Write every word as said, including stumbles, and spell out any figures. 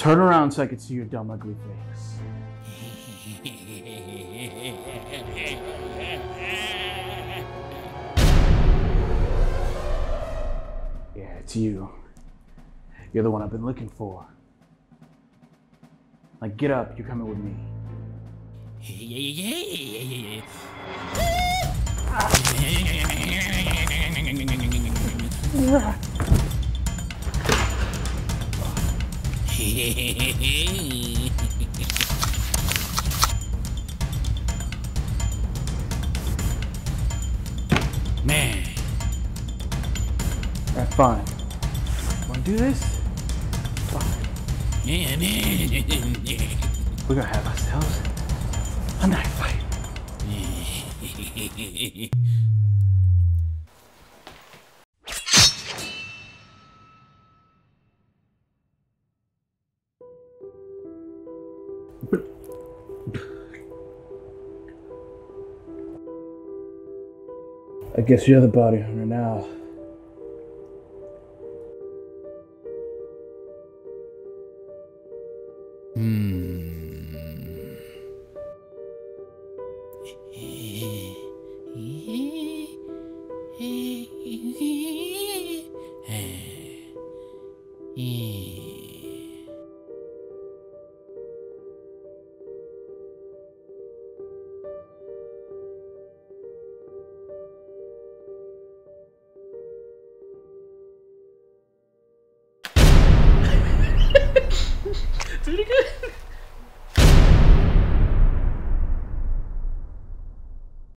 Turn around so I can see your dumb, ugly face. Yeah, it's you. You're the one I've been looking for. Like, get up, you're coming with me. Man. That's fine. Wanna do this? We're gonna have ourselves a knife fight. I guess you're the body hunter now. Hmm.